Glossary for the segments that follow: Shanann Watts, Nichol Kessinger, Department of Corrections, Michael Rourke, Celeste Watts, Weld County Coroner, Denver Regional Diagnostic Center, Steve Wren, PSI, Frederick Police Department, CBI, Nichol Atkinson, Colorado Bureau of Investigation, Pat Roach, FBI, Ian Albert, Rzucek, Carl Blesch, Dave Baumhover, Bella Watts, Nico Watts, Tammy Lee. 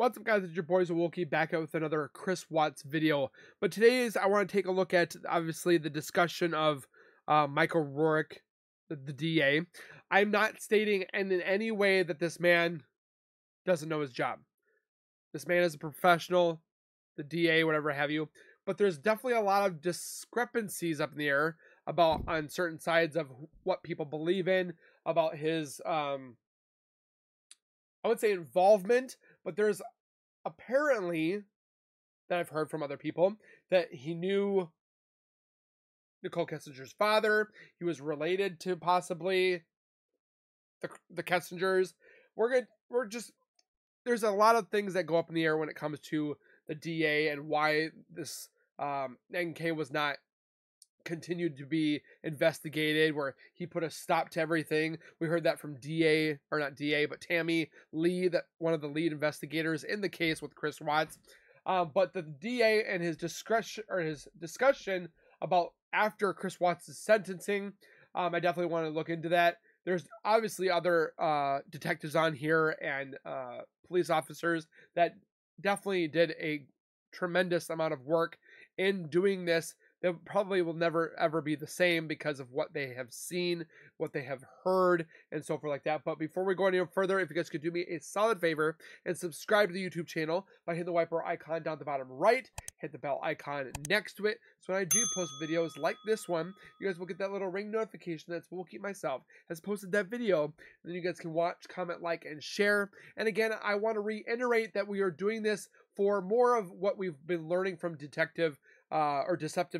What's up, guys? It's your boy Zowoki back out with another Chris Watts video. But today I want to take a look at, obviously, the discussion of Michael Rourke, the DA. I'm not stating in any way that this man doesn't know his job. This man is a professional, the DA, whatever have you. But there's definitely a lot of discrepancies up in the air about on certain sides of what people believe in, about his, I would say, involvement. But there's apparently, that I've heard from other people, that he knew Nichol Kessinger's father. He was related to possibly the Kessingers. There's a lot of things that go up in the air when it comes to the DA and why this NK was not continued to be investigated, where he put a stop to everything. We heard that from Tammy Lee, that one of the lead investigators in the case with Chris Watts. But the DA and his discretion, or his discussion about after Chris Watts' sentencing, I definitely want to look into that. There's obviously other detectives on here and police officers that definitely did a tremendous amount of work in doing this. They probably will never, ever be the same because of what they have seen, what they have heard, and so forth like that. But before we go any further, if you guys could do me a solid favor and subscribe to the YouTube channel by hitting the wiper icon down at the bottom right, hit the bell icon next to it. So when I do post videos like this one, you guys will get that little ring notification that Zowoki myself has posted that video. And then you guys can watch, comment, like, and share. And again, I want to reiterate that we are doing this for more of what we've been learning from Deceptive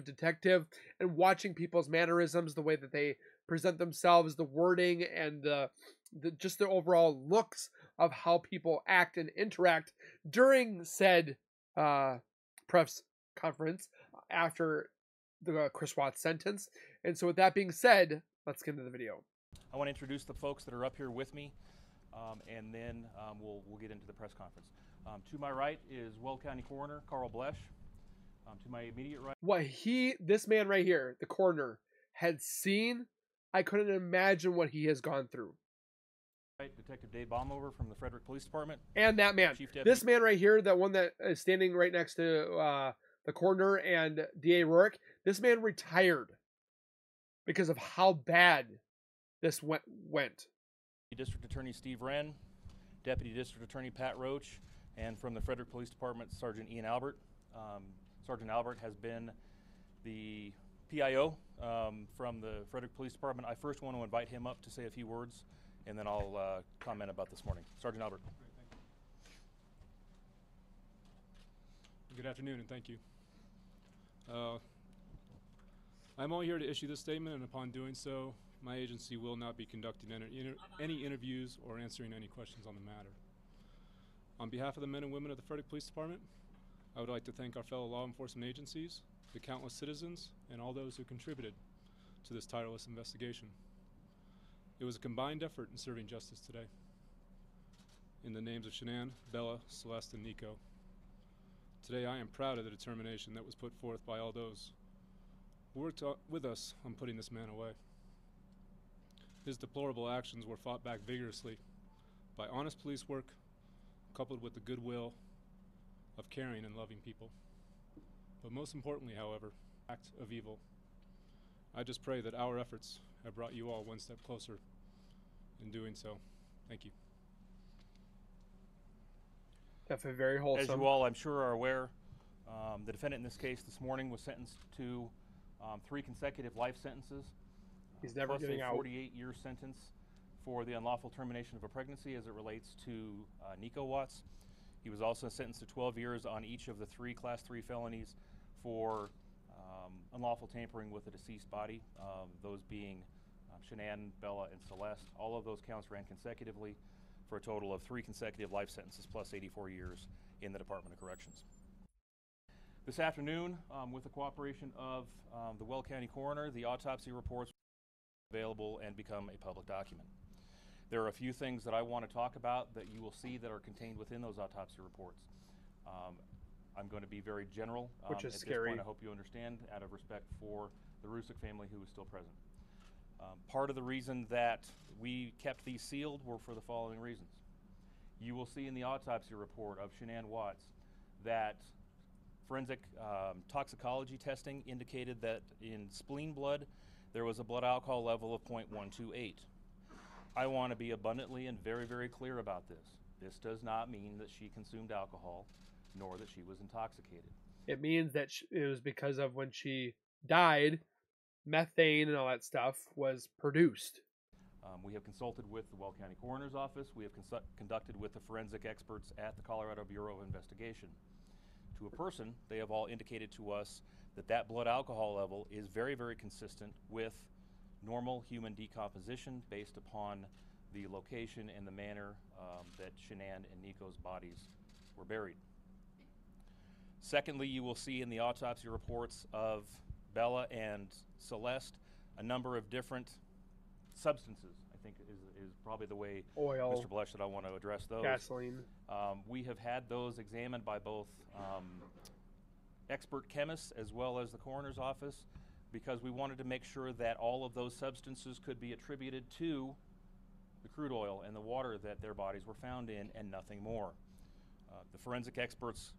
Detective, and watching people's mannerisms, the way that they present themselves, the wording, and just the overall looks of how people act and interact during said press conference after the Chris Watts sentence. And so with that being said, let's get into the video. I want to introduce the folks that are up here with me, and then we'll get into the press conference. To my right is Weld County Coroner Carl Blesch. To my immediate right, this man right here, the coroner, had seen. I couldn't imagine what he has gone through. Right, Detective Dave Baumhover from the Frederick Police Department, and that man, this man right here, that one that is standing right next to the coroner and DA Rourke. This man retired because of how bad this went. District Attorney Steve Wren, Deputy District Attorney Pat Roach, and from the Frederick Police Department, Sergeant Ian Albert. Sergeant Albert has been the PIO from the Frederick Police Department. I first want to invite him up to say a few words, and then I'll comment about this morning. Sergeant Albert. Great, thank you. Good afternoon, and thank you. I'm only here to issue this statement, and upon doing so, my agency will not be conducting any interviews or answering any questions on the matter. On behalf of the men and women of the Frederick Police Department, I would like to thank our fellow law enforcement agencies, the countless citizens, and all those who contributed to this tireless investigation. It was a combined effort in serving justice today. In the names of Shanann, Bella, Celeste, and Nico, today I am proud of the determination that was put forth by all those who worked with us on putting this man away. His deplorable actions were fought back vigorously by honest police work, coupled with the goodwill of caring and loving people. But most importantly, however, act of evil. I just pray that our efforts have brought you all one step closer in doing so. Thank you. Definitely very wholesome. As you all, I'm sure, are aware, the defendant in this case this morning was sentenced to 3 consecutive life sentences. He's never getting out. Plus a 48-year sentence for the unlawful termination of a pregnancy as it relates to Nico Watts. He was also sentenced to 12 years on each of the 3 Class 3 felonies for unlawful tampering with a deceased body, those being Shanann, Bella, and Celeste. All of those counts ran consecutively for a total of 3 consecutive life sentences plus 84 years in the Department of Corrections. This afternoon, with the cooperation of the Weld County Coroner, the autopsy reports will be available and become a public document. There are a few things that I want to talk about that you will see that are contained within those autopsy reports. I'm going to be very general, which is scary. At this point, I hope you understand, out of respect for the Rzucek family who is still present. Part of the reason that we kept these sealed were for the following reasons. You will see in the autopsy report of Shanann Watts that forensic toxicology testing indicated that in spleen blood there was a blood alcohol level of 0.128. I want to be abundantly and very, very clear about this. This does not mean that she consumed alcohol, nor that she was intoxicated. It means that it was because of when she died, methane and all that stuff was produced. We have consulted with the Weld County Coroner's Office. We have conducted with the forensic experts at the Colorado Bureau of Investigation. To a person, they have all indicated to us that that blood alcohol level is very, very consistent with normal human decomposition based upon the location and the manner that Shanann and Nico's bodies were buried. Secondly, you will see in the autopsy reports of Bella and Celeste a number of different substances, I think is probably the way, oil, Mr. Blesch, that I want to address those. Gasoline. We have had those examined by both expert chemists as well as the coroner's office, because we wanted to make sure that all of those substances could be attributed to the crude oil and the water that their bodies were found in, and nothing more. The forensic experts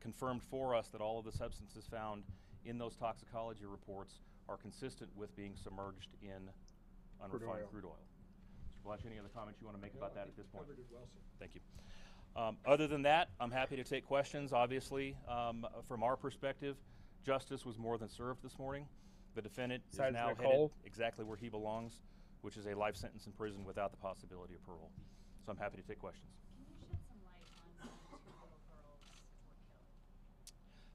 confirmed for us that all of the substances found in those toxicology reports are consistent with being submerged in unrefined crude oil. Mr. Blesch, any other comments you want to make about that at this point? Well, sir. Thank you. Other than that, I'm happy to take questions. Obviously, from our perspective, justice was more than served this morning. The defendant is now headed exactly where he belongs, which is a life sentence in prison without the possibility of parole. So I'm happy to take questions. Can you shed some light on how the two little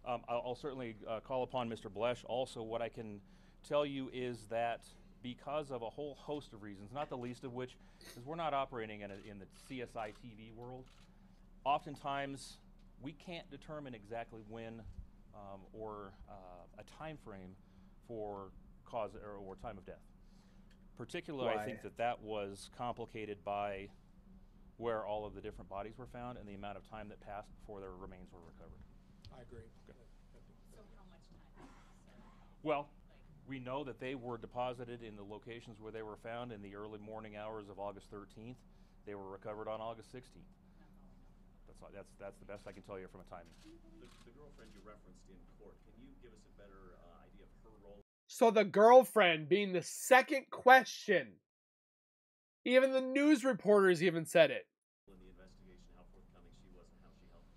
girls were killed? I'll certainly call upon Mr. Blesch. Also, what I can tell you is that because of a whole host of reasons, not the least of which is we're not operating in the CSI TV world. Oftentimes, we can't determine exactly when a time frame for cause or time of death. Particularly, I think that was complicated by where all of the different bodies were found and the amount of time that passed before their remains were recovered. I agree. Okay. So how much time? Well, we know that they were deposited in the locations where they were found in the early morning hours of August 13th. They were recovered on August 16th. That's the best I can tell you from a timing. The girlfriend you referenced in court, can you give us a better idea of her role? So the girlfriend being the second question. Even the news reporters even said it. In the investigation, how forthcoming she was and how she helped.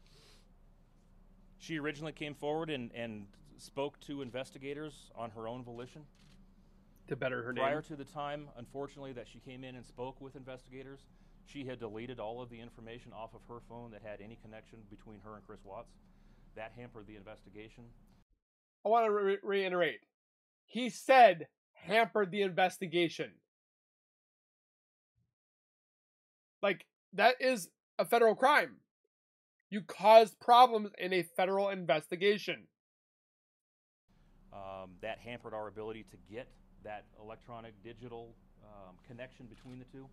She originally came forward and spoke to investigators on her own volition. To better her name. Prior to the time, unfortunately, that she came in and spoke with investigators, she had deleted all of the information off of her phone that had any connection between her and Chris Watts. That hampered the investigation. I want to reiterate. He said hampered the investigation. Like, that is a federal crime. You caused problems in a federal investigation. That hampered our ability to get that electronic digital connection between the two.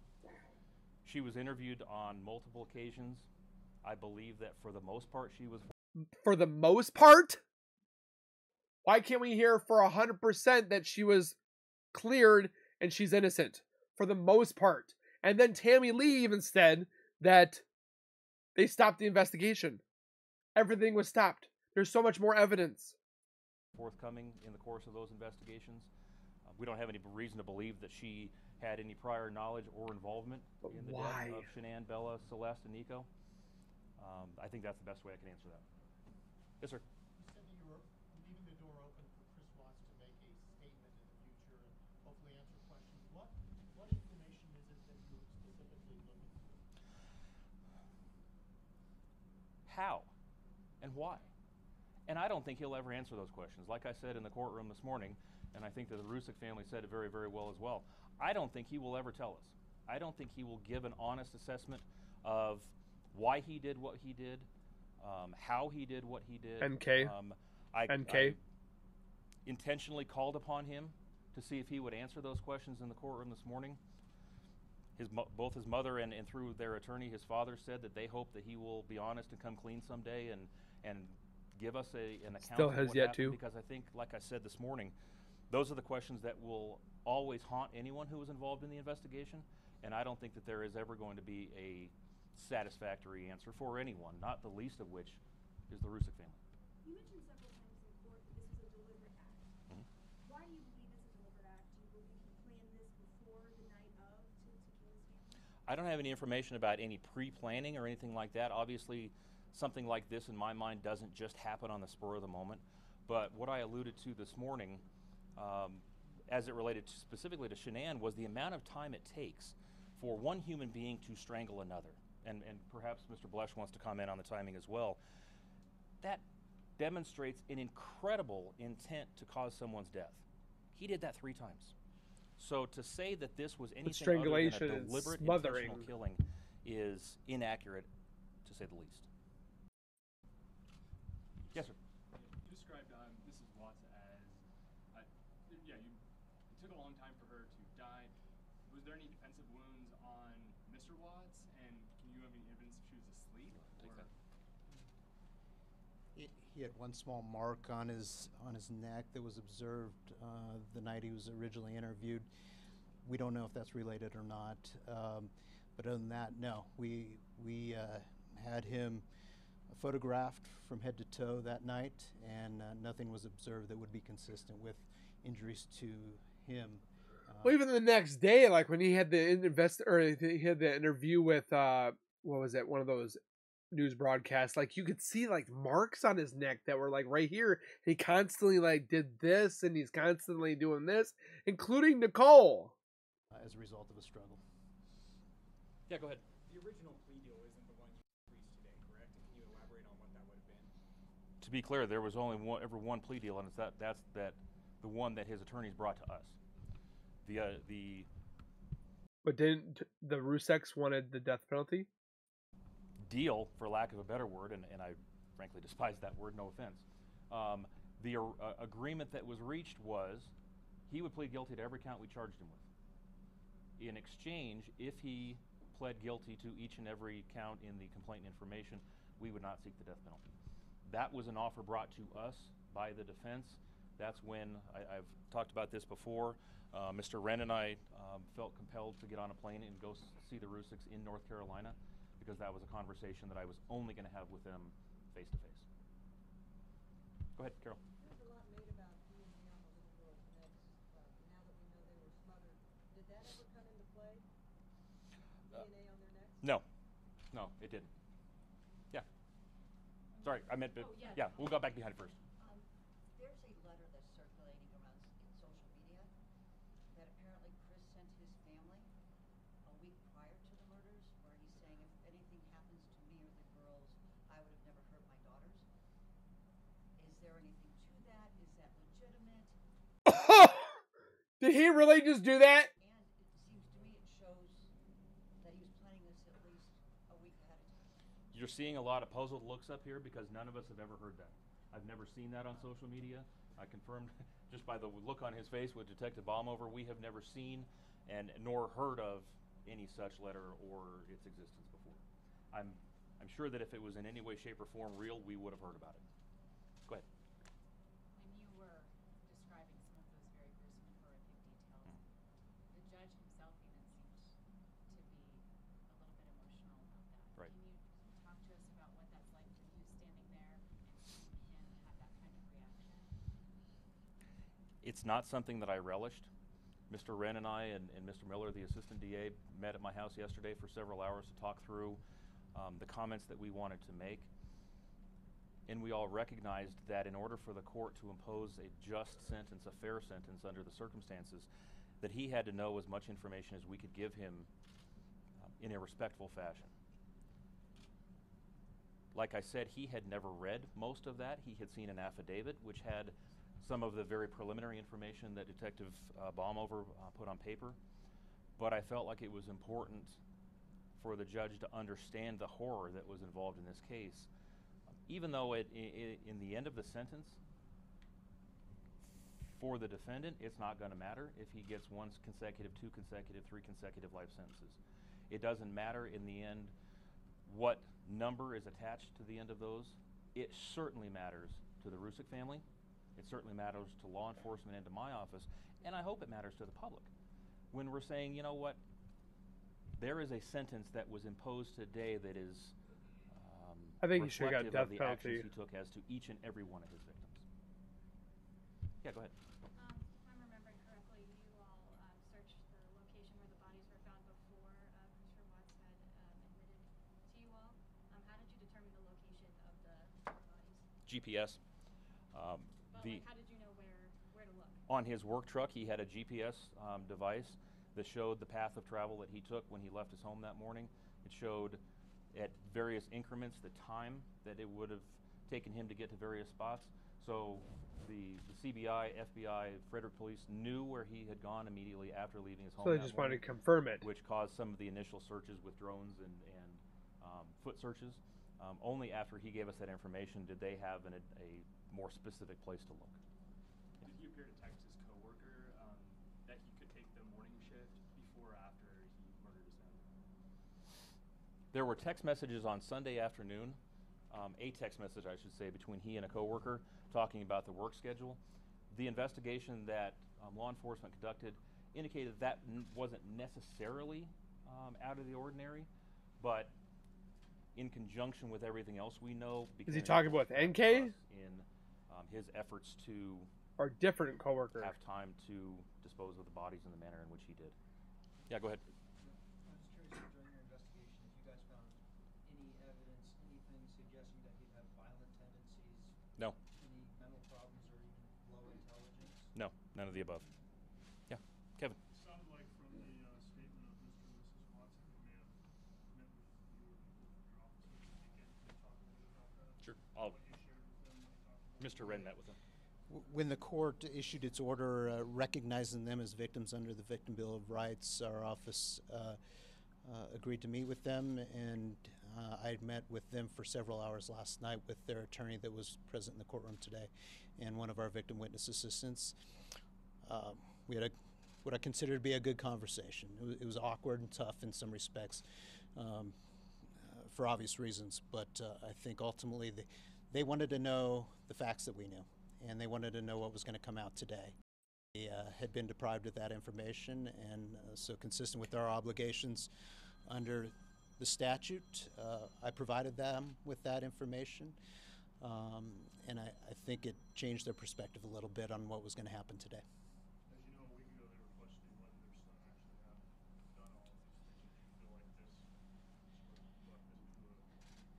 She was interviewed on multiple occasions. I believe that for the most part she was... For the most part? Why can't we hear for 100% that she was cleared and she's innocent? For the most part. And then Tammy Lee even said that they stopped the investigation. Everything was stopped. There's so much more evidence forthcoming in the course of those investigations. We don't have any reason to believe that she had any prior knowledge or involvement in the death of Shanann, Bella, Celeste, and Nico. I think that's the best way I can answer that. Yes, sir? You said that you were leaving the door open for Chris Watts to make a statement in the future and hopefully answer questions. What information is it that you were specifically looking for? How and why? And I don't think he'll ever answer those questions. Like I said in the courtroom this morning, and I think that the Rzucek family said it very, very well as well, I don't think he will ever tell us. I don't think he will give an honest assessment of why he did what he did, how he did what he did. MK. I intentionally called upon him to see if he would answer those questions in the courtroom this morning. Both his mother and through their attorney, his father, said that they hope that he will be honest and come clean someday and give us an account. Still has yet to. Because I think, like I said this morning, those are the questions that will always haunt anyone who was involved in the investigation, and I don't think that there is ever going to be a satisfactory answer for anyone, not the least of which is the Rzucek family. You mentioned several times in court that this was a deliberate act. Mm-hmm. Why do you believe it's a deliberate act? Do you believe he planned this before the night of to kill his family? I don't have any information about any pre-planning or anything like that. Obviously, something like this in my mind doesn't just happen on the spur of the moment. But what I alluded to this morning, as it related to specifically to Shanann, was the amount of time it takes for one human being to strangle another. And perhaps Mr. Blesch wants to comment on the timing as well. That demonstrates an incredible intent to cause someone's death. He did that 3 times. So to say that this was anything strangulation other than a deliberate intentional killing is inaccurate, to say the least. Yes, sir. You described Mrs. Watts as, it took a long time for her to die. Was there any defensive wounds on Mr. Watts? And can you have any evidence if she was asleep? He had one small mark on his neck that was observed the night he was originally interviewed. We don't know if that's related or not. But other than that, no. We had him photographed from head to toe that night, and nothing was observed that would be consistent with injuries to him. Well, even the next day, like when he had the interview with what was it? One of those news broadcasts. Like you could see like marks on his neck that were like right here. He constantly like did this, and he's constantly doing this, including Nichol, as a result of a struggle. Yeah, go ahead. The original plea deal isn't the one you reached today, correct? Can you elaborate on what that would have been? To be clear, there was only one plea deal, and it's the one that his attorneys brought to us. But didn't the Ruzeks wanted the death penalty? Deal, for lack of a better word, and I frankly despise that word, no offense. The agreement that was reached was he would plead guilty to every count we charged him with. In exchange, if he pled guilty to each and every count in the complaint information, we would not seek the death penalty. That was an offer brought to us by the defense. That's when, I've talked about this before, Mr. Wren and I felt compelled to get on a plane and go see the Ruzeks in North Carolina because that was a conversation that I was only going to have with them face to face. Go ahead, Carol. There was a lot made about you and the little girl's necks. Now that we know they were smothered, did that ever come into play? DNA on their necks? No, it didn't. Yeah. Sorry, I meant, yeah, we'll go back behind first. There's a letter that's circulating around in social media that apparently Chris sent his family a week prior to the murders, where he's saying, if anything happens to me or the girls, I would have never hurt my daughters. Is there anything to that? Is that legitimate? Did he really just do that? And it seems to me it shows that he was planning this at least a week ahead of time. You're seeing a lot of puzzled looks up here because none of us have ever heard that. I've never seen that on social media. I confirmed just by the look on his face with Detective Baumhover, we have never seen and nor heard of any such letter or its existence before. I'm sure that if it was in any way, shape, or form real, we would have heard about it. Go ahead. When you were describing some of those very gruesome and horrific details, the judge himself even seemed to be a little bit emotional about that. Right. Can you talk to us about what that's like for you standing there? It's not something that I relished. Mr. Wren and I and Mr. Miller, the assistant DA, met at my house yesterday for several hours to talk through the comments that we wanted to make. And we all recognized that in order for the court to impose a just sentence, a fair sentence under the circumstances, that he had to know as much information as we could give him in a respectful fashion. Like I said, he had never read most of that. He had seen an affidavit which had some of the very preliminary information that Detective Baumhover put on paper. But I felt like it was important for the judge to understand the horror that was involved in this case. Even though in the end of the sentence, for the defendant, it's not going to matter if he gets 1 consecutive, 2 consecutive, 3 consecutive life sentences. It doesn't matter in the end what number is attached to the end of those. It certainly matters to the Ruzek family. It certainly matters to law enforcement and to my office, and I hope it matters to the public. When we're saying, you know what, There is a sentence that was imposed today that is I think he should have got death penalty. Actions he took as to each and every one of his victims. Yeah, go ahead. If I'm remembering correctly, you all searched the location where the bodies were found before Mr. Watts had admitted to you all. How did you determine the location of the bodies? GPS. But how did you know where to look? On his work truck, he had a GPS device that showed the path of travel that he took when he left his home that morning. It showed at various increments the time that it would have taken him to get to various spots. So the CBI, FBI, Frederick Police knew where he had gone immediately after leaving his home. So they just wanted to confirm it. Which caused some of the initial searches with drones and foot searches. Only after he gave us that information did they have a more specific place to look. Did he appear to text his coworker that he could take the morning shift before or after he murdered his family? There were text messages on Sunday afternoon. A text message, I should say, between he and a coworker talking about the work schedule. The investigation that law enforcement conducted indicated that wasn't necessarily out of the ordinary, but in conjunction with everything else we know, because is he talking about NK in his efforts to our different coworker have time to dispose of the bodies in the manner in which he did. Yeah, go ahead. No. Any mental problems or even low intelligence? No, none of the above. Yeah, Kevin. It sounded like from the statement of Mr. and Mrs. Watson, who may have met with you and your officers this weekend. Can you talk a little bit about that? Sure. What you shared with them when you talked about Mr. Wren met with them. When the court issued its order recognizing them as victims under the Victim Bill of Rights, our office agreed to meet with them, and I had met with them for several hours last night with their attorney that was present in the courtroom today and one of our victim witness assistants. We had what I consider to be a good conversation. It was awkward and tough in some respects for obvious reasons, but I think ultimately they wanted to know the facts that we knew, and they wanted to know what was going to come out today. We had been deprived of that information, and so consistent with our obligations under the statute, I provided them with that information, and I think it changed their perspective a little bit on what was going to happen today. As you know, a week ago they were questioning whether their son actually had done all of these things. Do you feel like this sort of brought this to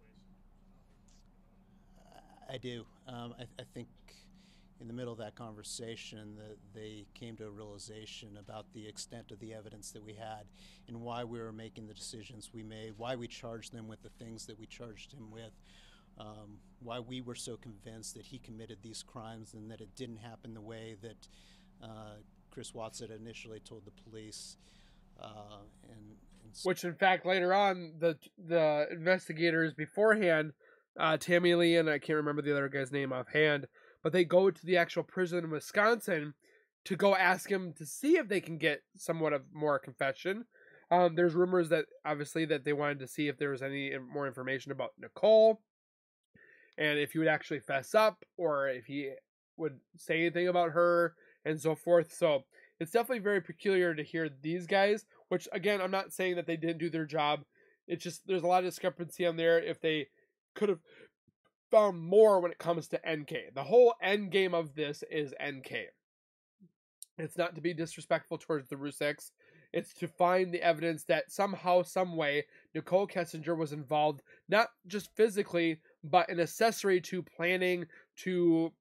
a place of stopping? I do. I think in the middle of that conversation, they came to a realization about the extent of the evidence that we had and why we were making the decisions we made, why we charged them with the things that we charged him with, why we were so convinced that he committed these crimes and that it didn't happen the way that Chris Watts had initially told the police. Which, in fact, later on, the investigators beforehand, Tammy Lee, and I can't remember the other guy's name offhand, but they go to the actual prison in Wisconsin to go ask him to see if they can get somewhat of more confession. There's rumors that, obviously, that they wanted to see if there was any more information about Nichol, and if he would actually fess up, or if he would say anything about her, and so forth. So it's definitely very peculiar to hear these guys, which, again, I'm not saying that they didn't do their job. It's just there's a lot of discrepancy on there if they could have found more when it comes to NK. The whole end game of this is NK. It's not to be disrespectful towards the Rzuceks. It's to find the evidence that somehow, some way, Nichol Kessinger was involved, not just physically, but an accessory to planning to,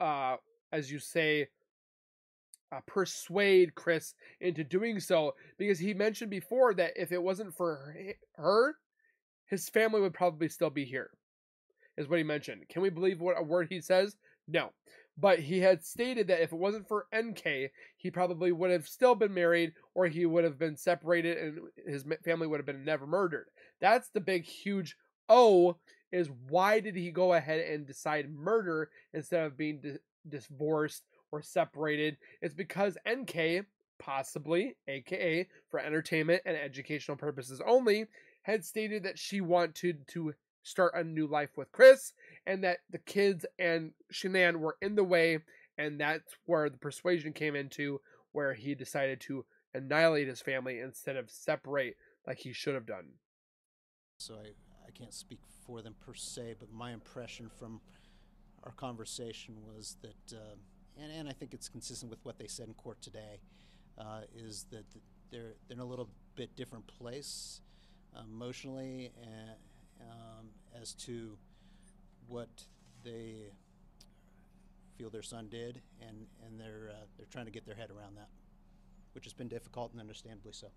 as you say, persuade Chris into doing so, because he mentioned before that if it wasn't for her, his family would probably still be here. Is what he mentioned. Can we believe what a word he says? No. But he had stated that if it wasn't for NK, he probably would have still been married, or he would have been separated and his family would have been never murdered. That's the big, huge O, is why did he go ahead and decide murder instead of being divorced or separated? It's because NK, possibly, aka for entertainment and educational purposes only, had stated that she wanted to start a new life with Chris, and that the kids and Shanann were in the way, and that's where the persuasion came into, where he decided to annihilate his family instead of separate like he should have done. So I can't speak for them per se, but my impression from our conversation was that, and I think it's consistent with what they said in court today, is that they're in a little bit different place emotionally and, as to what they feel their son did, and they're trying to get their head around that, which has been difficult and understandably so.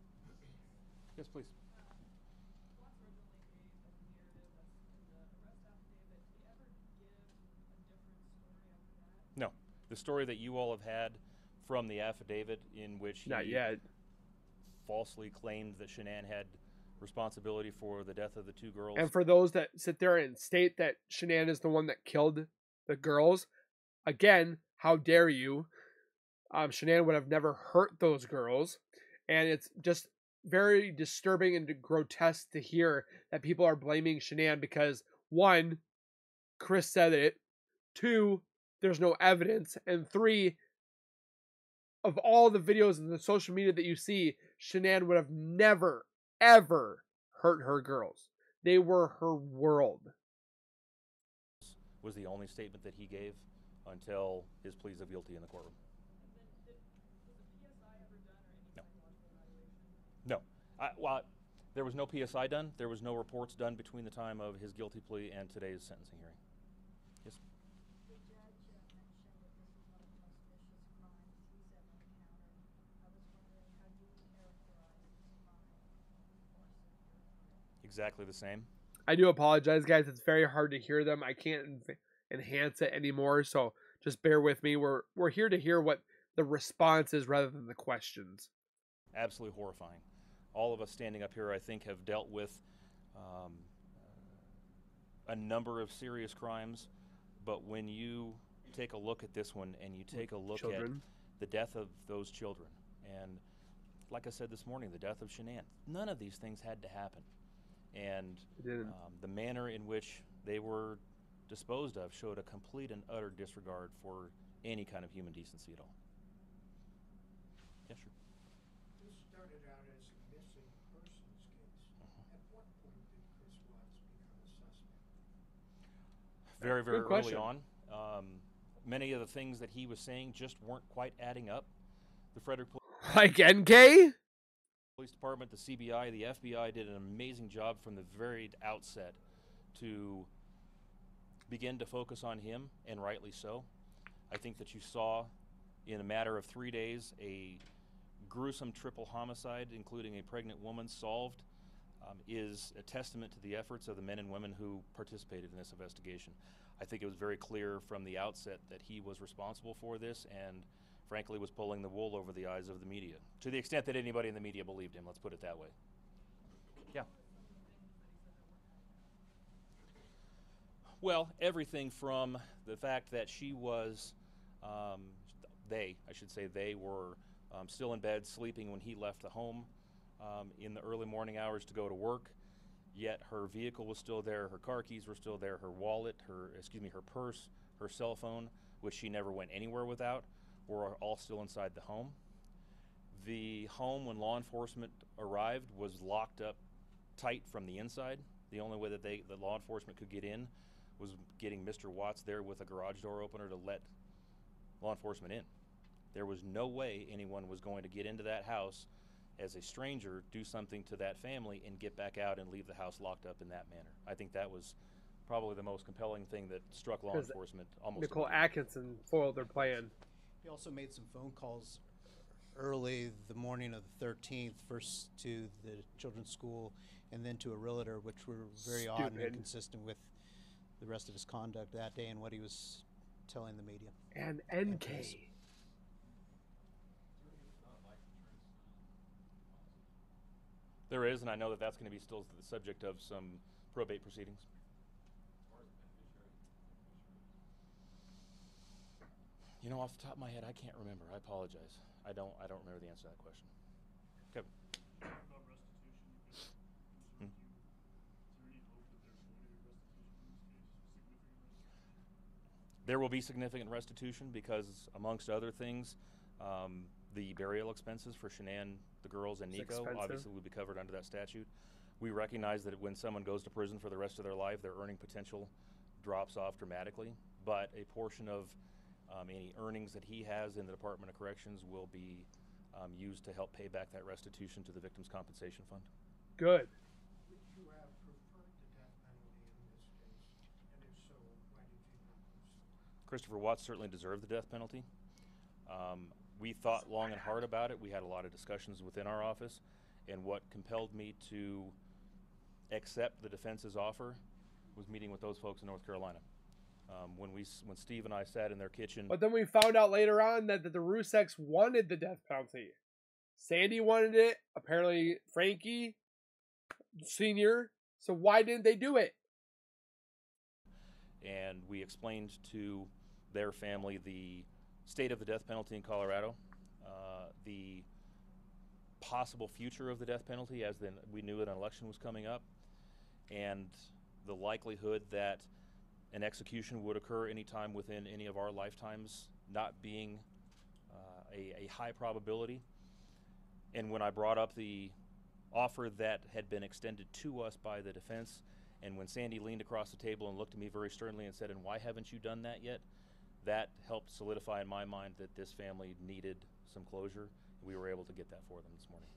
Yes, please. No, the story that you all have had from the affidavit in which he falsely claimed that Shanann had responsibility for the death of the two girls. And for those that sit there and state that Shanann is the one that killed the girls, again, how dare you? Shanann would have never hurt those girls. And it's just very disturbing and grotesque to hear that people are blaming Shanann because, one, Chris said it, two, there's no evidence, and three, of all the videos and the social media that you see, Shanann would have never, ever hurt her girls. They were her world. Was the only statement that he gave until his pleas of guilty in the courtroom. No. Well, there was no PSI done. There was no reports done between the time of his guilty plea and today's sentencing hearing. Yes. The judge mentioned that this is one of the most vicious crimes he's ever encountered. I was wondering how you would characterize this crime. Exactly the same. I do apologize, guys. It's very hard to hear them. I can't enhance it anymore, so just bear with me. We're here to hear what the response is rather than the questions. Absolutely horrifying. All of us standing up here, I think, have dealt with a number of serious crimes, but when you take a look at this one and you take a look at the death of those children, and like I said this morning, the death of Shanann, none of these things had to happen. And the manner in which they were disposed of showed a complete and utter disregard for any kind of human decency at all. Yeah, sure. Very, very early on. Many of the things that he was saying just weren't quite adding up. The Frederick Police Department, the CBI, the FBI did an amazing job from the very outset to begin to focus on him, and rightly so. I think that you saw in a matter of 3 days a gruesome triple homicide, including a pregnant woman, solved. Is a testament to the efforts of the men and women who participated in this investigation. I think it was very clear from the outset that he was responsible for this and, frankly, was pulling the wool over the eyes of the media, to the extent that anybody in the media believed him, let's put it that way. Yeah. Well, everything from the fact that she was, they were still in bed sleeping when he left the home, in the early morning hours to go to work, yet her vehicle was still there, her car keys were still there, her wallet, her purse, her cell phone, which she never went anywhere without, were all still inside the home. The home, when law enforcement arrived, was locked up tight from the inside. The only way that the law enforcement could get in was getting Mr. Watts there with a garage door opener to let law enforcement in. There was no way anyone was going to get into that house as a stranger, do something to that family, and get back out and leave the house locked up in that manner. I think that was probably the most compelling thing that struck law enforcement almost. Nichol Atkinson foiled their plan. He also made some phone calls early the morning of the 13th, first to the children's school and then to a realtor, which were very odd and inconsistent with the rest of his conduct that day and what he was telling the media. And NK. There is, and I know that that's going to be still the subject of some probate proceedings. You know, off the top of my head, I can't remember. I apologize. I don't remember the answer to that question. Okay. There will be significant restitution because, amongst other things, The burial expenses for Shanann, the girls, and Nico obviously would be covered under that statute. We recognize that when someone goes to prison for the rest of their life, their earning potential drops off dramatically, but a portion of any earnings that he has in the Department of Corrections will be used to help pay back that restitution to the Victims' Compensation Fund. Good. Would you have preferred the death penalty in this case? And if so, why did you not do so? Christopher Watts certainly deserved the death penalty. We thought long and hard about it. We had a lot of discussions within our office, and what compelled me to accept the defense's offer was meeting with those folks in North Carolina. When Steve and I sat in their kitchen. But then we found out later on that the Ruzeks wanted the death penalty. Sandy wanted it, apparently Frankie Sr. So why didn't they do it? And we explained to their family the state of the death penalty in Colorado, the possible future of the death penalty as then we knew an election was coming up, and the likelihood that an execution would occur any time within any of our lifetimes not being a high probability. And when I brought up the offer that had been extended to us by the defense, and when Sandy leaned across the table and looked at me very sternly and said, "And why haven't you done that yet?" that helped solidify in my mind that this family needed some closure. We were able to get that for them this morning.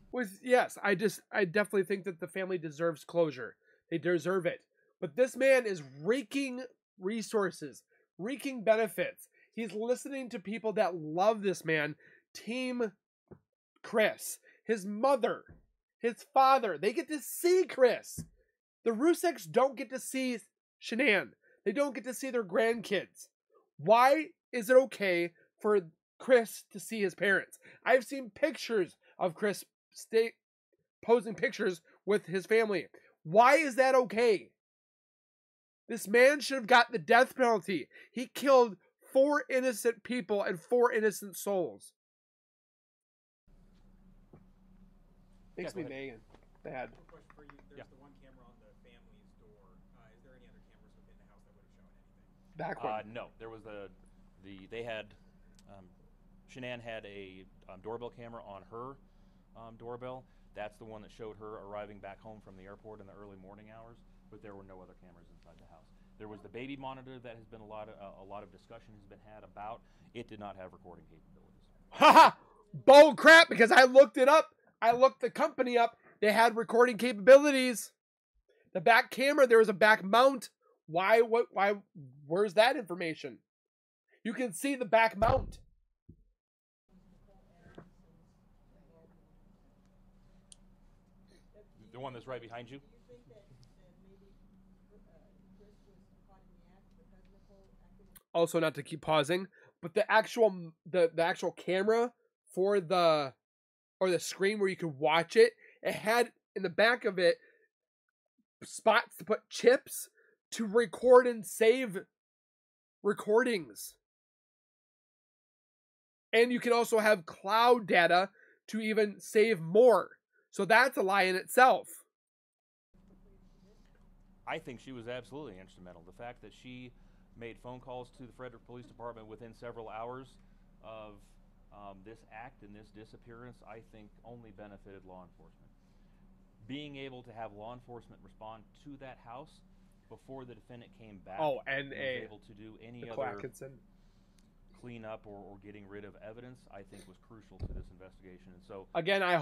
Yes, I definitely think that the family deserves closure. They deserve it. But this man is raking resources, raking benefits. He's listening to people that love this man. Team Chris, his mother, his father, they get to see Chris. The Ruzeks don't get to see Shanann. They don't get to see their grandkids. Why is it okay for Chris to see his parents? I've seen pictures of Chris posing pictures with his family. Why is that okay? This man should have got the death penalty. He killed 4 innocent people and 4 innocent souls. Makes me mad. Bad. There's the one camera on the family's door. Is there any other cameras within the house that would have shown anything? No, there was they had. Shanann had a doorbell camera on her doorbell. That's the one that showed her arriving back home from the airport in the early morning hours, but there were no other cameras inside the house. There was the baby monitor that has been a lot of discussion has been had about. It did not have recording capabilities. Haha! Bull crap, because I looked it up. I looked the company up. They had recording capabilities. The back camera, there was a back mount. Why where's that information? You can see the back mount. The one that's right behind you? Do you think that maybe Chris was caught in the act because Nichol Atkinson... Also, not to keep pausing, but the actual camera for the screen where you could watch it, it had in the back of it spots to put chips to record and save recordings. And you can also have cloud data to even save more. So that's a lie in itself. I think she was absolutely instrumental. The fact that she made phone calls to the Frederick Police Department within several hours of this act and this disappearance, I think only benefited law enforcement. Being able to have law enforcement respond to that house before the defendant came back, and was able to do any other Atkinson cleanup or getting rid of evidence, I think was crucial to this investigation. And so again, I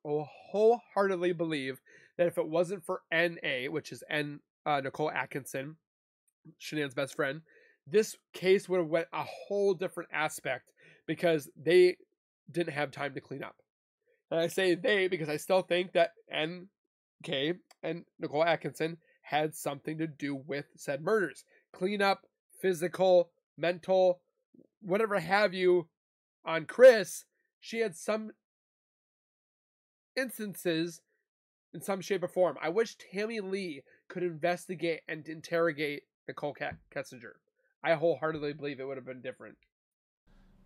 wholeheartedly believe that if it wasn't for N.A., which is Nichol Atkinson, Shanann's best friend, this case would have went a whole different aspect because they didn't have time to clean up. And I say they because I still think that N.K. and Nichol Atkinson had something to do with said murders. Cleanup, physical, mental, whatever have you, on Chris, she had some instances in some shape or form. I wish Tammy Lee could investigate and interrogate Nichol Kessinger. I wholeheartedly believe it would have been different.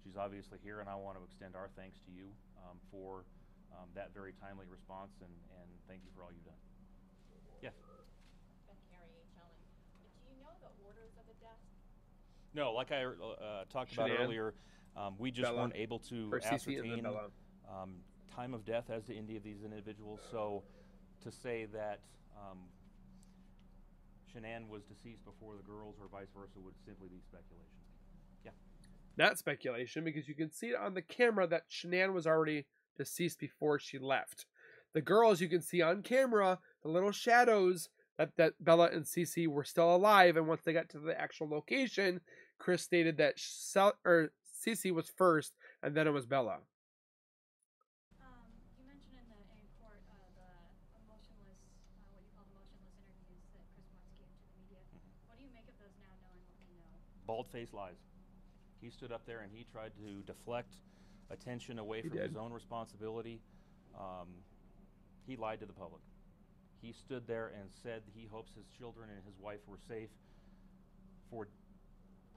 She's obviously here, and I want to extend our thanks to you for that very timely response, and thank you for all you've done. Yes? Do you know the orders of the death? No, like I talked about earlier, We just weren't able to ascertain time of death as to any of these individuals. So to say that Shanann was deceased before the girls or vice versa would simply be speculation. Yeah. Not speculation, because you can see it on the camera that Shanann was already deceased before she left. The girls, you can see on camera, the little shadows that Bella and Cece were still alive, and once they got to the actual location, Chris stated that Cece was first, and then it was Bella. You mentioned in court the emotionless, what you call emotionless interviews that Chris Watts gave to the media. What do you make of those now, knowing what we know? Bald-faced lies. He stood up there and he tried to deflect attention away from his own responsibility. He lied to the public. He stood there and said he hopes his children and his wife were safe for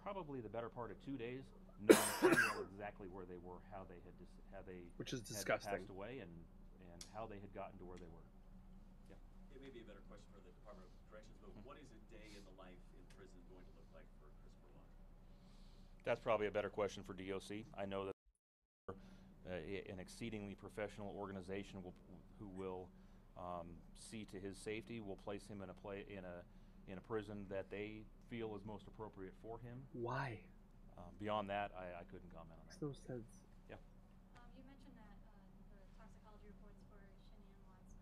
probably the better part of 2 days, knowing exactly where they were, how they had passed away, and how they had gotten to where they were. Yeah. It may be a better question for the Department of Corrections, but what is a day in the life in prison going to look like for Christopher Watts? That's probably a better question for DOC. I know that an exceedingly professional organization who will see to his safety, will place him in a prison that they feel is most appropriate for him. Why? Beyond that, I couldn't comment on that. Makes no sense. Yeah. You mentioned that the toxicology reports for Shanann Watts.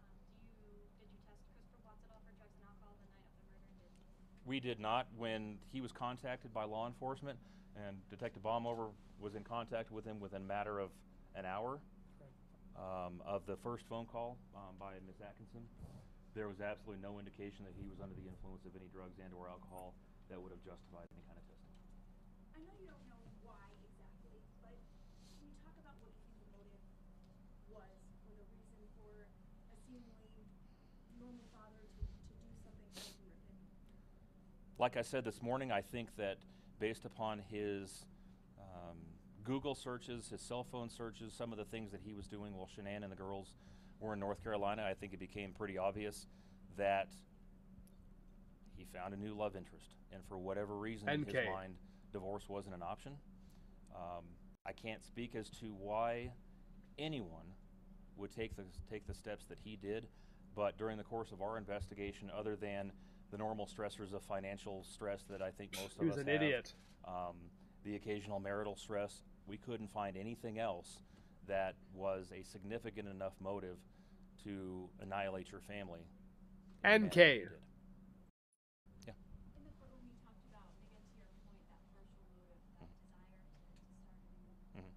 Did you test Christopher Watts at all for drugs and alcohol the night of the murder? We did not. When he was contacted by law enforcement, and Detective Baumhover was in contact with him within a matter of an hour of the first phone call by Ms. Atkinson, there was absolutely no indication that he was under the influence of any drugs and or alcohol that would have justified any kind of testing. I know you don't know why exactly, but can you talk about what you think the motive was, or the reason for a seemingly normal father to do something so horrific? Like I said this morning, I think that based upon his Google searches, his cell phone searches, some of the things that he was doing while Shanann and the girls were in North Carolina, I think it became pretty obvious that he found a new love interest. And for whatever reason, in his mind, divorce wasn't an option. I can't speak as to why anyone would take the steps that he did, but during the course of our investigation, other than the normal stressors of financial stress that I think most of us have. He was an idiot. The occasional marital stress. We couldn't find anything else that was a significant enough motive to annihilate your family. NK. Yeah. In the courtroom you talked about, again to your point, that partial motive, that desire to start a new life.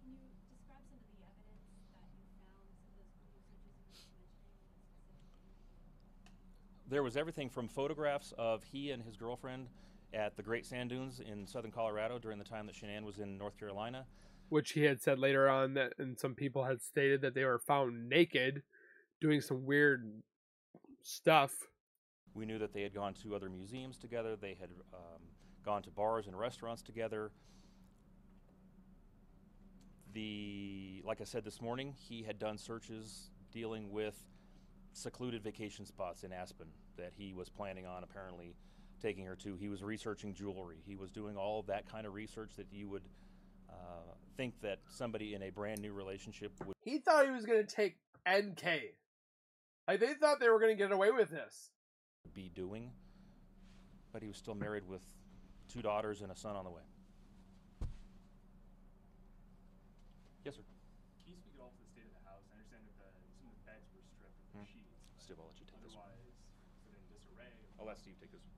Can you describe some of the evidence that you found, some of those researches you mentioned? There was everything from photographs of he and his girlfriend at the Great Sand Dunes in southern Colorado during the time that Shanann was in North Carolina. Which he had said later on that, and some people had stated that they were found naked doing some weird stuff. We knew that they had gone to other museums together. They had gone to bars and restaurants together. Like I said this morning, he had done searches dealing with secluded vacation spots in Aspen that he was planning on apparently taking her to. He was researching jewelry. He was doing all of that kind of research that you would think that somebody in a brand new relationship would. He thought he was going to take NK. Like, they thought they were going to get away with this. Be doing, but he was still married with 2 daughters and a son on the way. Yes, sir. Can you speak at all to the state of the house? I understand that some of the beds were stripped of the sheets. Steve, I'll let you take this one. Otherwise, in disarray. I'll let Steve take this one.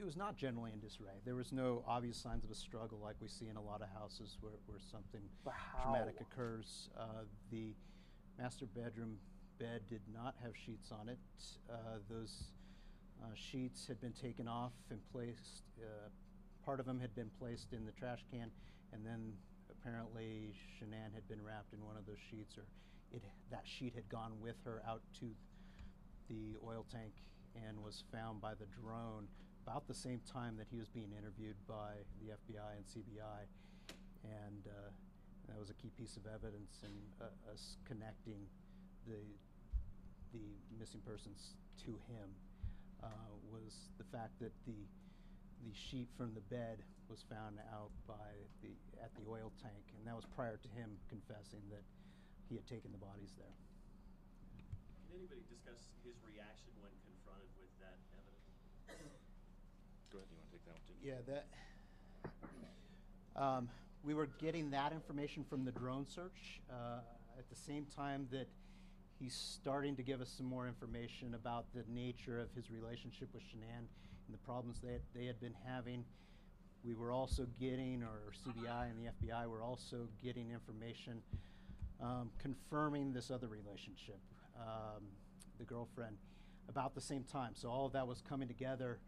It was not generally in disarray. There was no obvious signs of a struggle like we see in a lot of houses where something traumatic occurs. The master bedroom bed did not have sheets on it. Those sheets had been taken off and placed, part of them had been placed in the trash can, and then apparently Shanann had been wrapped in one of those sheets, or that sheet had gone with her out to the oil tank and was found by the drone about the same time that he was being interviewed by the FBI and CBI. And that was a key piece of evidence in us connecting the missing persons to him, was the fact that the the sheet from the bed was found out at the oil tank, and that was prior to him confessing that he had taken the bodies there. Can anybody discuss his reaction when confronted with that evidence? Go ahead, you want to take that one too? Yeah, we were getting that information from the drone search at the same time that he's starting to give us some more information about the nature of his relationship with Shanann and the problems that they had been having. We were also getting, or CBI and the FBI were also getting information confirming this other relationship, the girlfriend, about the same time. So all of that was coming together.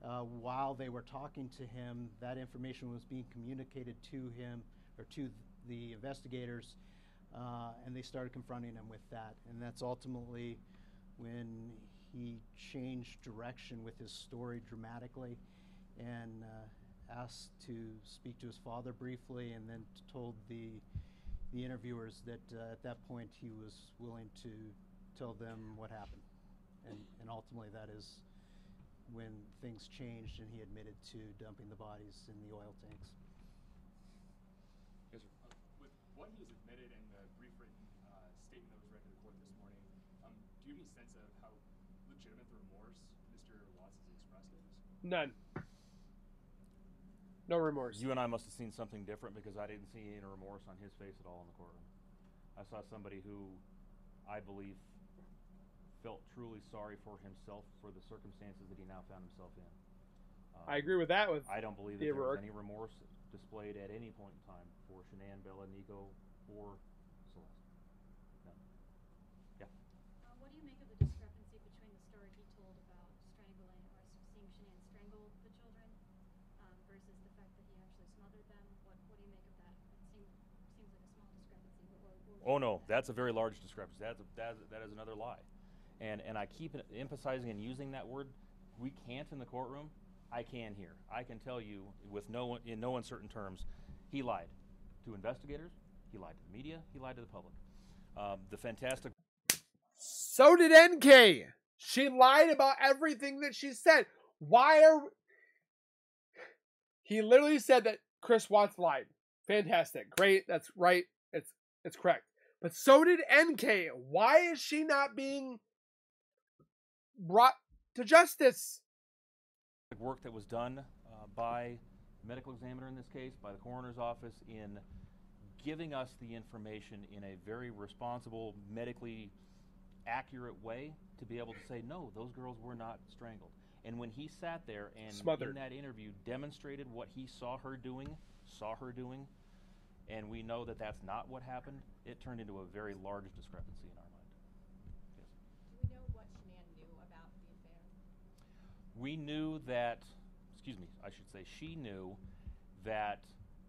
While they were talking to him, that information was being communicated to him, or to the investigators, and they started confronting him with that. And that's ultimately when he changed direction with his story dramatically, and asked to speak to his father briefly, and then told the interviewers that at that point he was willing to tell them what happened. And ultimately that is when things changed and he admitted to dumping the bodies in the oil tanks. Yes, sir. With what he's admitted in the brief written statement that was read to the court this morning, do you have any sense of how legitimate the remorse Mr. Watts has expressed is? None. No remorse. You and I must have seen something different, because I didn't see any remorse on his face at all in the courtroom. I saw somebody who I believe felt truly sorry for himself for the circumstances that he now found himself in. I agree with that. I don't believe that there was any remorse displayed at any point in time for Shanann, Bella, Nico, or Celeste. No. Yeah. What do you make of the discrepancy between the story he told about strangling or seeing Shanann strangle the children versus the fact that he actually smothered them? What do you make of that? It seems like a small discrepancy. Oh no, that's a very large discrepancy. That is another lie. And I keep emphasizing and using that word. We can't in the courtroom. I can here. I can tell you in no uncertain terms, he lied to investigators. He lied to the media. He lied to the public. The fantastic. So did NK. She lied about everything that she said. Why are? He literally said that Chris Watts lied. Fantastic. Great. That's right. It's correct. But so did NK. Why is she not being brought to justice? The work that was done by the medical examiner in this case, by the coroner's office, in giving us the information in a very responsible, medically accurate way to be able to say, no, those girls were not strangled. And when he sat there and smothered in that interview, demonstrated what he saw her doing, and we know that that's not what happened, it turned into a very large discrepancy in our mind. Yes. Do we know what Shanann knew about the affair? We knew that, excuse me, I should say she knew that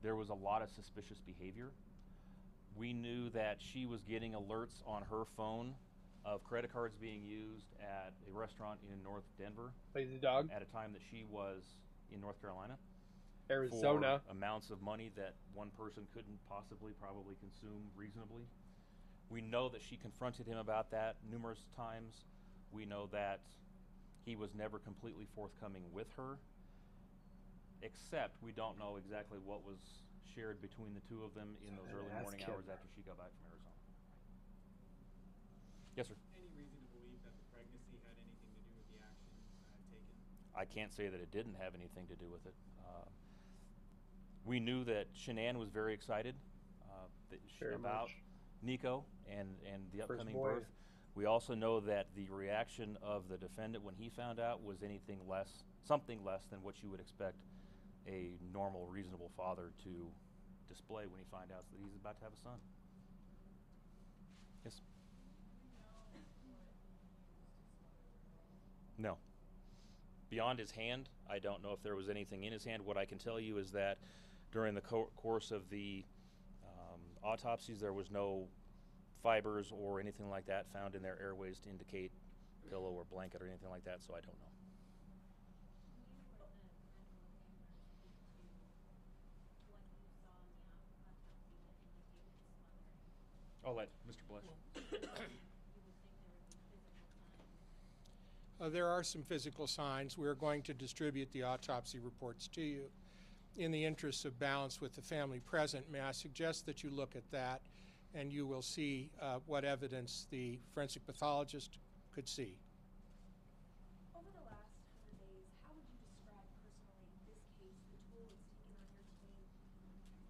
there was a lot of suspicious behavior. We knew that she was getting alerts on her phone of credit cards being used at a restaurant in North Denver. Lazy dog. At a time that she was in North Carolina. Arizona. For amounts of money that one person couldn't possibly probably consume reasonably. We know that she confronted him about that numerous times. We know that he was never completely forthcoming with her, except we don't know exactly what was shared between the two of them in those early morning hours after she got back from Arizona. Yes, sir? Any reason to believe that the pregnancy had anything to do with the actions taken? I can't say that it didn't have anything to do with it. We knew that Shanann was very excited about Nico and the upcoming birth. We also know that the reaction of the defendant when he found out was something less than what you would expect a normal, reasonable father to display when he finds out that he's about to have a son. Yes? No. Beyond his hand, I don't know if there was anything in his hand. What I can tell you is that during the course of the autopsies, there was no fibers or anything like that found in their airways to indicate pillow or blanket or anything like that, so I don't know. I'll let Mr. Blesch. there are some physical signs. We're going to distribute the autopsy reports to you. In the interests of balance with the family present, may I suggest that you look at that, and you will see what evidence the forensic pathologist could see. Over the last 100 days, how would you describe personally this case, the toll it's taken on your team, and to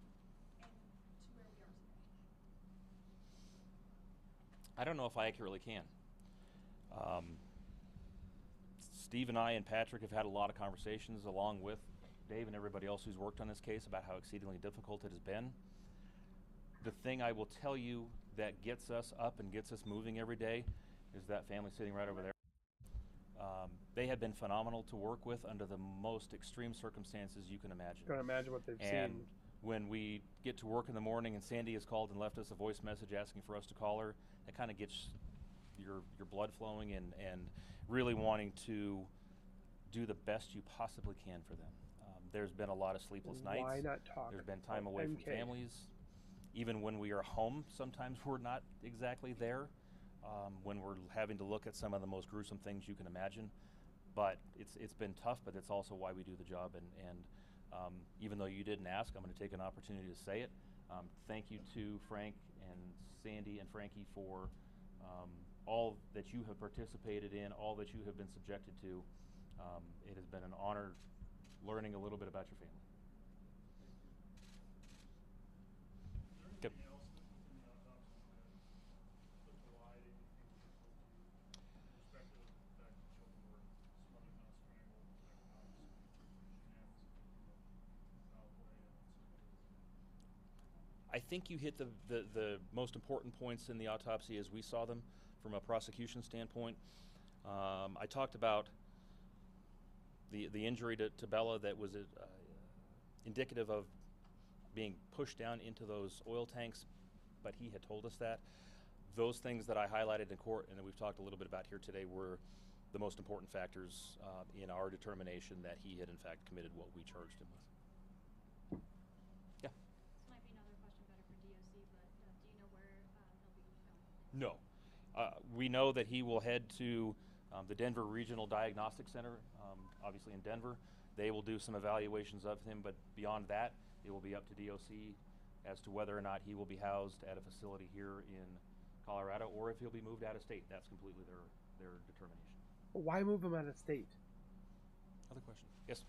where we are today? I don't know if I accurately can. Steve and I and Patrick have had a lot of conversations along with Dave and everybody else who's worked on this case about how exceedingly difficult it has been. The thing I will tell you that gets us up and gets us moving every day is that family sitting right over there. They have been phenomenal to work with under the most extreme circumstances you can imagine. You can imagine what they've seen. And when we get to work in the morning and Sandy has called and left us a voice message asking for us to call her, that kind of gets your blood flowing and really wanting to do the best you possibly can for them. There's been a lot of sleepless nights. Why not talk? There's been time away from families. Even when we are home, sometimes we're not exactly there, when we're having to look at some of the most gruesome things you can imagine. But it's been tough, but it's also why we do the job. And even though you didn't ask, I'm going to take an opportunity to say it. Thank you to Frank and Sandy and Frankie for all that you have participated in, all that you have been subjected to. It has been an honor learning a little bit about your family. I think you hit the most important points in the autopsy as we saw them from a prosecution standpoint. I talked about the injury to Bella that was indicative of being pushed down into those oil tanks, but he had told us that. Those things that I highlighted in court and that we've talked a little bit about here today were the most important factors in our determination that he had in fact committed what we charged him with. Yeah? This might be another question better for DOC, but do you know where he'll be found? No. We know that he will head to the Denver Regional Diagnostic Center, obviously in Denver. They will do some evaluations of him, but beyond that, it will be up to DOC as to whether or not he will be housed at a facility here in Colorado or if he'll be moved out of state. That's completely their determination. Why move him out of state? Other question? Yes.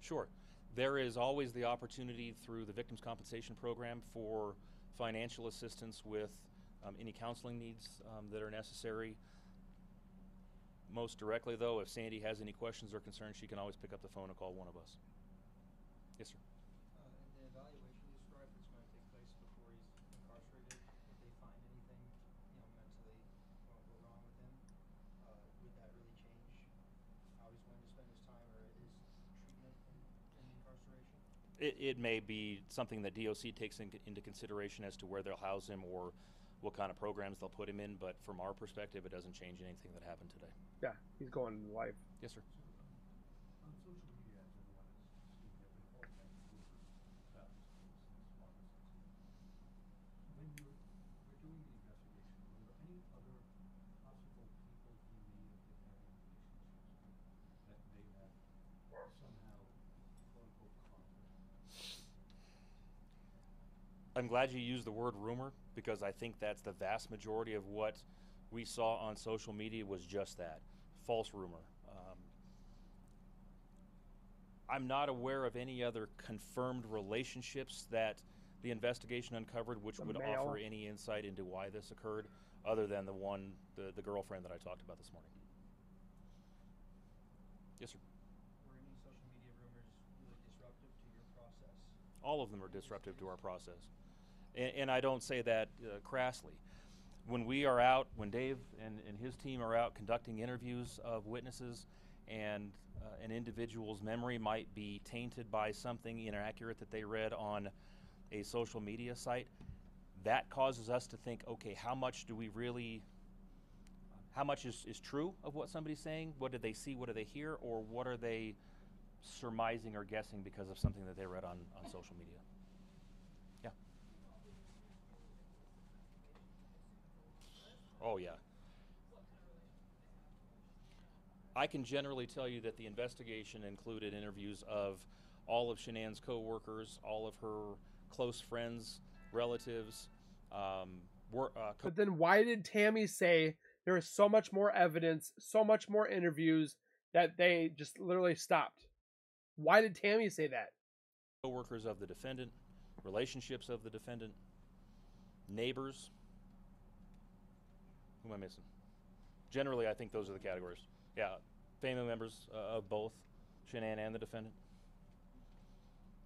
Sure. There is always the opportunity through the Victims' Compensation Program for financial assistance with any counseling needs that are necessary. Most directly, though, if Sandy has any questions or concerns, she can always pick up the phone and call one of us. Yes, sir. In the evaluation you described that's going to take place before he's incarcerated, if they find anything, you know, mentally wrong with him, would that really change how he's going to spend his time or his treatment in incarceration? It may be something that DOC takes into consideration as to where they'll house him or what kind of programs they'll put him in, but from our perspective, it doesn't change anything that happened today. Yeah, he's going to life. Yes, sir. On social media, everyone is speaking of the whole thing. When you were doing the investigation, were there any other possible people who may have been having relationships that may have somehow, quote unquote, conflict? I'm glad you used the word rumor, because I think that's the vast majority of what we saw on social media was just that, false rumor. I'm not aware of any other confirmed relationships that the investigation uncovered, which would offer any insight into why this occurred, other than the girlfriend that I talked about this morning. Yes, sir. Were any social media rumors really disruptive to your process? All of them are disruptive to our process. And I don't say that crassly. When we are out, when Dave and his team are out conducting interviews of witnesses and an individual's memory might be tainted by something inaccurate that they read on a social media site, that causes us to think, okay, how much is true of what somebody's saying? What did they see? What do they hear? Or what are they surmising or guessing because of something that they read on social media? Oh, yeah. I can generally tell you that the investigation included interviews of all of Shanann's co-workers, all of her close friends, relatives. But then why did Tammy say there is so much more evidence, so much more interviews that they just literally stopped? Why did Tammy say that? Co-workers of the defendant, relationships of the defendant, neighbors. Who am I missing? Generally, I think those are the categories. Yeah, family members of both Shanann and the defendant.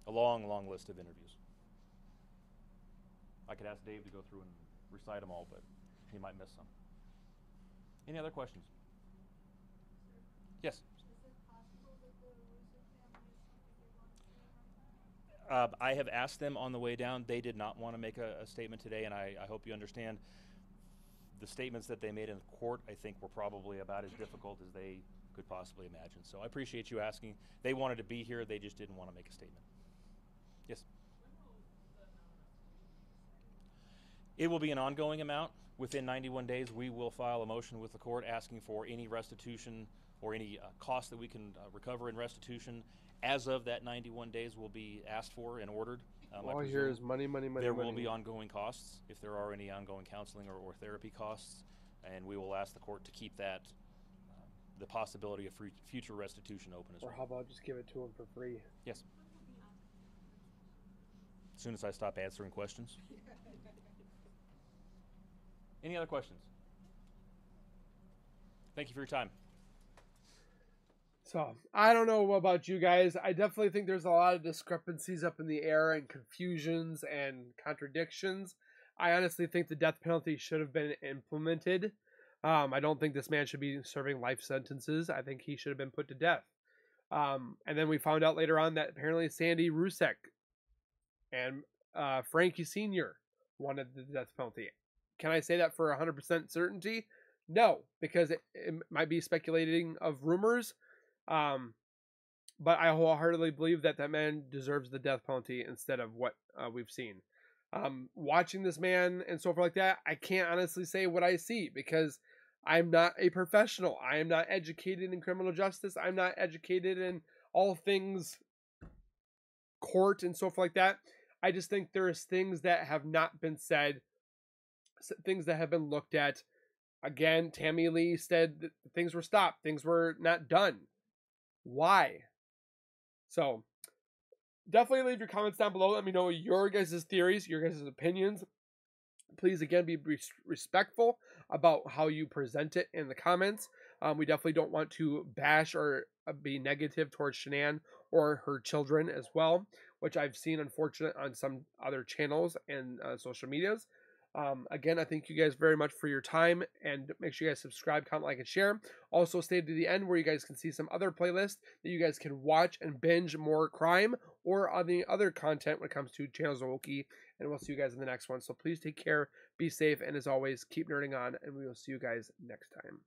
A long, long list of interviews. I could ask Dave to go through and recite them all, but he might miss some. Any other questions? Yes? I have asked them on the way down. They did not want to make a statement today, and I hope you understand the statements that they made in court, I think, were probably about as difficult as they could possibly imagine. So I appreciate you asking. They wanted to be here. They just didn't want to make a statement. Yes? It will be an ongoing amount. Within 91 days, we will file a motion with the court asking for any restitution or any cost that we can recover in restitution. As of that 91 days will be asked for and ordered. All I hear is money, money, money. There will be ongoing costs if there are any ongoing counseling or therapy costs, and we will ask the court to keep that, the possibility of future restitution open as well. Or how about just give it to them for free? Yes. As soon as I stop answering questions. Any other questions? Thank you for your time. So, I don't know about you guys. I definitely think there's a lot of discrepancies up in the air and confusions and contradictions. I honestly think the death penalty should have been implemented. I don't think this man should be serving life sentences. I think he should have been put to death. And then we found out later on that apparently Sandy Rzucek and Frankie Sr. wanted the death penalty. Can I say that for 100% certainty? No, because it might be speculating of rumors. But I wholeheartedly believe that that man deserves the death penalty instead of what we've seen. Watching this man and so forth like that, I can't honestly say what I see because I'm not a professional. I am not educated in criminal justice. I'm not educated in all things court and so forth like that. I just think there's things that have not been said, things that have been looked at. Again, Tammy Lee said that things were stopped. Things were not done. Why? So definitely leave your comments down below. Let me know your guys' theories, your guys' opinions. Please, again, be respectful about how you present it in the comments. We definitely don't want to bash or be negative towards Shanann or her children as well, which I've seen unfortunate on some other channels and social medias. Again, I thank you guys very much for your time, and make sure you guys subscribe, comment, like, and share. Also, stay to the end where you guys can see some other playlists that you guys can watch and binge more crime or other content when it comes to Channel Zowoki, and we'll see you guys in the next one. So please take care, be safe, and as always, keep nerding on, and we will see you guys next time.